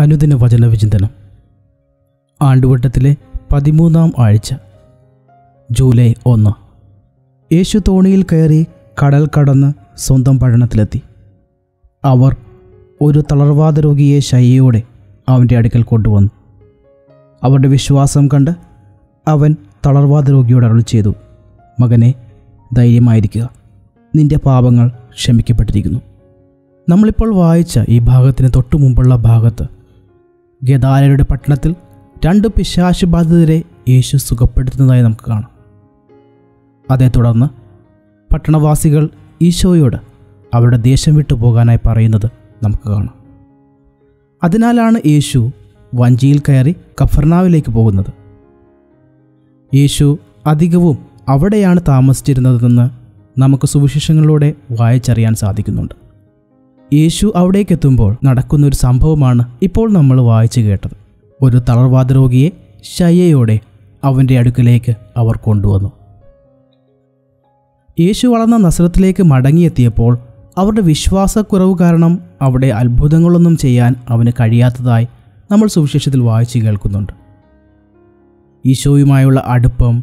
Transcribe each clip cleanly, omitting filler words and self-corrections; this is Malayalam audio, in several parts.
അനുദിന വചനവിചിന്തനം ആണ്ടുവട്ടത്തിലെ 13ാം ആഴ്ച ജൂലൈ 1. യേശു തോണിയിൽ കയറി കടൽ കടന്ന് സ്വന്തം പട്ടണത്തിലെത്തി. അവർ ഒരു തളർവാദ രോഗിയെ ശയ്യയോടെ അവൻ്റെ അടുക്കൽ കൊണ്ടുവന്നു. അവരുടെ വിശ്വാസം കണ്ട് അവൻ തളർവാദ രോഗിയോട് അരുളി ചെയ്തു, മകനെ, ധൈര്യമായിരിക്കുക, നിൻ്റെ പാപങ്ങൾ ക്ഷമിക്കപ്പെട്ടിരിക്കുന്നു. നമ്മളിപ്പോൾ വായിച്ച ഈ ഭാഗത്തിന് തൊട്ടു മുമ്പുള്ള ഭാഗത്ത് ഗദാരയുടെ പട്ടണത്തിൽ 2 പിശാശു ബാധിതരെ യേശു സുഖപ്പെടുത്തുന്നതായി നമുക്ക് കാണാം. അതേ തുടർന്ന് പട്ടണവാസികൾ ഈശോയോട് അവരുടെ ദേശം വിട്ടു പോകാനായി പറയുന്നത് നമുക്ക് കാണാം. അതിനാലാണ് യേശു വഞ്ചിയിൽ കയറി കഫർനാവിലേക്ക് പോകുന്നത്. യേശു അധികവും അവിടെയാണ് താമസിച്ചിരുന്നതെന്ന് നമുക്ക് സുവിശേഷങ്ങളിലൂടെ വായിച്ചറിയാൻ സാധിക്കുന്നുണ്ട്. യേശു അവിടേക്കെത്തുമ്പോൾ നടക്കുന്നൊരു സംഭവമാണ് ഇപ്പോൾ നമ്മൾ വായിച്ചു കേട്ടത്. ഒരു തളർവാദ രോഗിയെ ശയ്യയോടെ അവൻ്റെ അടുക്കലേക്ക് അവർ കൊണ്ടുവന്നു. യേശു വളർന്ന നസറത്തിലേക്ക് മടങ്ങിയെത്തിയപ്പോൾ അവരുടെ വിശ്വാസക്കുറവ് കാരണം അവിടെ അത്ഭുതങ്ങളൊന്നും ചെയ്യാൻ അവന് കഴിയാത്തതായി നമ്മൾ സുവിശേഷത്തിൽ വായിച്ചു കേൾക്കുന്നുണ്ട്. ഈശോയുമായുള്ള അടുപ്പം,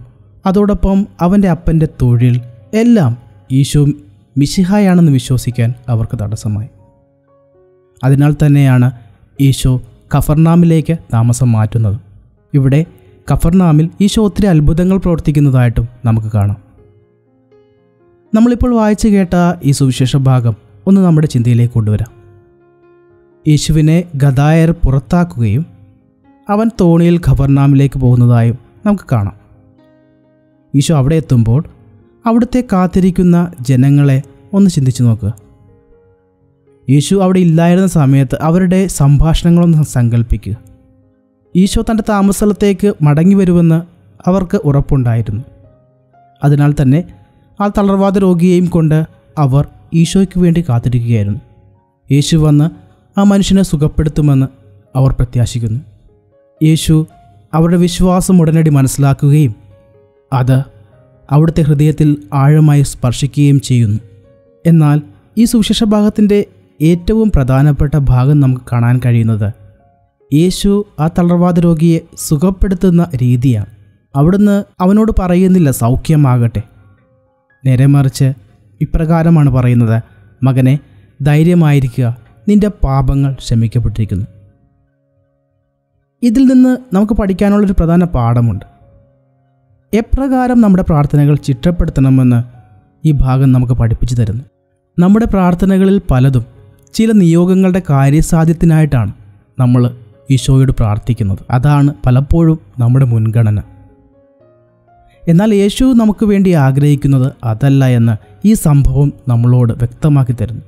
അതോടൊപ്പം അവൻ്റെ അപ്പൻ്റെ തൊഴിൽ എല്ലാം ഈശോ മിശിഹായാണെന്ന് വിശ്വസിക്കാൻ അവർക്ക് തടസ്സമായി. അതിനാൽ തന്നെയാണ് ഈശോ കഫർനാമിലേക്ക് താമസം മാറ്റുന്നത്. ഇവിടെ കഫർനാമിൽ ഈശോ ഒത്തിരി അത്ഭുതങ്ങൾ പ്രവർത്തിക്കുന്നതായിട്ടും നമുക്ക് കാണാം. നമ്മളിപ്പോൾ വായിച്ചു കേട്ട ഈ സുവിശേഷ ഭാഗം ഒന്ന് നമ്മുടെ ചിന്തയിലേക്ക് കൊണ്ടുവരാം. യേശുവിനെ ഗദായർ പുറത്താക്കുകയും അവൻ തോണിയിൽ കഫർനാമിലേക്ക് പോകുന്നതായും നമുക്ക് കാണാം. ഈശോ അവിടെ എത്തുമ്പോൾ അവിടുത്തെ കാത്തിരിക്കുന്ന ജനങ്ങളെ ഒന്ന് ചിന്തിച്ചു നോക്കുക. യേശു അവിടെ ഇല്ലായിരുന്ന സമയത്ത് അവരുടെ സംഭാഷണങ്ങളൊന്ന് സങ്കല്പിക്കുക. ഈശോ തൻ്റെ താമസസ്ഥലത്തേക്ക് മടങ്ങി വരുമെന്ന് അവർക്ക് ഉറപ്പുണ്ടായിരുന്നു. അതിനാൽ തന്നെ ആ തളർവാദ രോഗിയെയും കൊണ്ട് അവർ ഈശോയ്ക്ക് വേണ്ടി കാത്തിരിക്കുകയായിരുന്നു. യേശു വന്ന് ആ മനുഷ്യനെ സുഖപ്പെടുത്തുമെന്ന് അവർ പ്രത്യാശിക്കുന്നു. യേശു അവരുടെ വിശ്വാസം ഉടനടി മനസ്സിലാക്കുകയും അത് അവിടുത്തെ ഹൃദയത്തിൽ ആഴമായി സ്പർശിക്കുകയും ചെയ്യുന്നു. എന്നാൽ ഈ സുവിശേഷ ഭാഗത്തിൻ്റെ ഏറ്റവും പ്രധാനപ്പെട്ട ഭാഗം നമുക്ക് കാണാൻ കഴിയുന്നത് യേശു ആ തളർവാദ രോഗിയെ സുഖപ്പെടുത്തുന്ന രീതിയാണ്. അവിടുന്ന് അവനോട് പറയുന്നില്ല സൗഖ്യമാകട്ടെ, നേരെ മറിച്ച് ഇപ്രകാരമാണ് പറയുന്നത്, മകനെ, ധൈര്യമായിരിക്കുക, നിൻ്റെ പാപങ്ങൾ ക്ഷമിക്കപ്പെട്ടിരിക്കുന്നു. ഇതിൽ നിന്ന് നമുക്ക് പഠിക്കാനുള്ളൊരു പ്രധാന പാഠമുണ്ട്. എപ്രകാരം നമ്മുടെ പ്രാർത്ഥനകൾ ചിട്ടപ്പെടുത്തണമെന്ന് ഈ ഭാഗം നമുക്ക് പഠിപ്പിച്ചു തരുന്നു. നമ്മുടെ പ്രാർത്ഥനകളിൽ പലതും ചില നിയോഗങ്ങളുടെ കാര്യസാധ്യത്തിനായിട്ടാണ് നമ്മൾ ഈശോയോട് പ്രാർത്ഥിക്കുന്നത്. അതാണ് പലപ്പോഴും നമ്മുടെ മുൻഗണന. എന്നാൽ യേശു നമുക്ക് വേണ്ടി ആഗ്രഹിക്കുന്നത് അതല്ല എന്ന് ഈ സംഭവം നമ്മളോട് വ്യക്തമാക്കി തരുന്നു.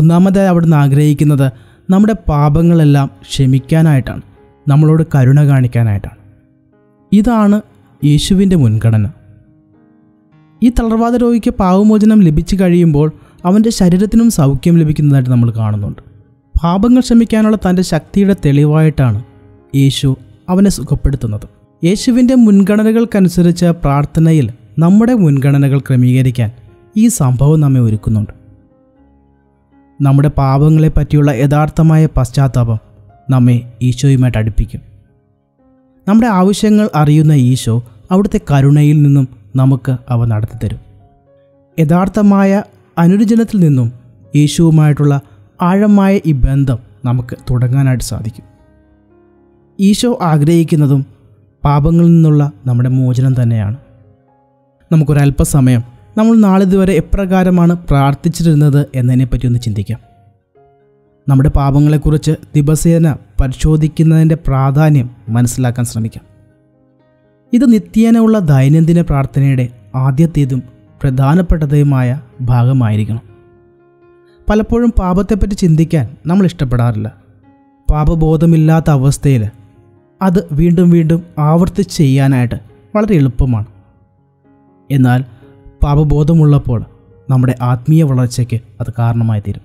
ഒന്നാമതായി അവിടുന്ന് ആഗ്രഹിക്കുന്നത് നമ്മുടെ പാപങ്ങളെല്ലാം ക്ഷമിക്കാനായിട്ടാണ്, നമ്മളോട് കരുണ കാണിക്കാനായിട്ടാണ്. ഇതാണ് യേശുവിൻ്റെ മുൻഗണന. ഈ തളർവാദ രോഗിക്ക് പാപമോചനം ലഭിച്ചു കഴിയുമ്പോൾ അവൻ്റെ ശരീരത്തിനും സൗഖ്യം ലഭിക്കുന്നതായിട്ട് നമ്മൾ കാണുന്നുണ്ട്. പാപങ്ങൾ ക്ഷമിക്കാനുള്ള തൻ്റെ ശക്തിയുടെ തെളിവായിട്ടാണ് യേശു അവനെ സുഖപ്പെടുത്തുന്നത്. യേശുവിൻ്റെ മുൻഗണനകൾക്കനുസരിച്ച് പ്രാർത്ഥനയിൽ നമ്മുടെ മുൻഗണനകൾ ക്രമീകരിക്കാൻ ഈ സംഭവം നമ്മെ ഒരുക്കുന്നുണ്ട്. നമ്മുടെ പാപങ്ങളെ പറ്റിയുള്ള യഥാർത്ഥമായ പശ്ചാത്താപം നമ്മെ ഈശോയുമായിട്ട് അടുപ്പിക്കും. നമ്മുടെ ആവശ്യങ്ങൾ അറിയുന്ന ഈശോ അവിടുത്തെ കരുണയിൽ നിന്നും നമുക്ക് അവ നടത്തിത്തരും. യഥാർത്ഥമായ അനുരഞ്ജനത്തിൽ നിന്നും യേശുവുമായിട്ടുള്ള ആഴമായ ഈ ബന്ധം നമുക്ക് തുടങ്ങാനായിട്ട് സാധിക്കും. ഈശോ ആഗ്രഹിക്കുന്നതും പാപങ്ങളിൽ നിന്നുള്ള നമ്മുടെ മോചനം തന്നെയാണ്. നമുക്കൊരല്പസമയം നമ്മൾ നാളിതുവരെ എപ്രകാരമാണ് പ്രാർത്ഥിച്ചിരുന്നത് എന്നതിനെപ്പറ്റി ഒന്ന് ചിന്തിക്കാം. നമ്മുടെ പാപങ്ങളെക്കുറിച്ച് ദിവസേന പരിശോധിക്കുന്നതിൻ്റെ പ്രാധാന്യം മനസ്സിലാക്കാൻ ശ്രമിക്കാം. ഇത് നിത്യേനയുള്ള ദൈനംദിന പ്രാർത്ഥനയുടെ ആദ്യത്തേതും പ്രധാനപ്പെട്ടതുമായ ഭാഗമായിരിക്കണം. പലപ്പോഴും പാപത്തെപ്പറ്റി ചിന്തിക്കാൻ നമ്മൾ ഇഷ്ടപ്പെടാറില്ല. പാപബോധമില്ലാത്ത അവസ്ഥയിൽ അത് വീണ്ടും വീണ്ടും ആവർത്തിച്ച് ചെയ്യാനായിട്ട് വളരെ എളുപ്പമാണ്. എന്നാൽ പാപബോധമുള്ളപ്പോൾ നമ്മുടെ ആത്മീയ വളർച്ചയ്ക്ക് അത് കാരണമായി തീരും.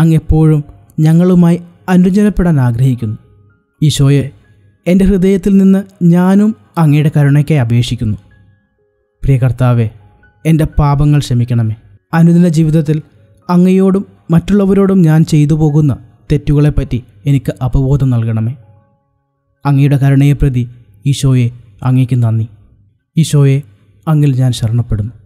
അങ്ങ് എപ്പോഴും ഞങ്ങളുമായി അനുരഞ്ജനപ്പെടാൻ ആഗ്രഹിക്കുന്നു. ഈശോയെ, എൻ്റെ ഹൃദയത്തിൽ നിന്ന് ഞാനും അങ്ങയുടെ കരുണയ്ക്കായി അപേക്ഷിക്കുന്നു. പ്രിയ കർത്താവേ, എൻ്റെ പാപങ്ങൾ ക്ഷമിക്കണമേ. അനുദിന ജീവിതത്തിൽ അങ്ങയോടും മറ്റുള്ളവരോടും ഞാൻ ചെയ്തു പോകുന്ന തെറ്റുകളെപ്പറ്റി എനിക്ക് അവബോധം നൽകണമേ. അങ്ങയുടെ കരുണയെ പ്രതി ഈശോയെ, അങ്ങയ്ക്ക് നന്ദി. ഈശോയെ, അങ്ങിൽ ഞാൻ ശരണപ്പെടുന്നു.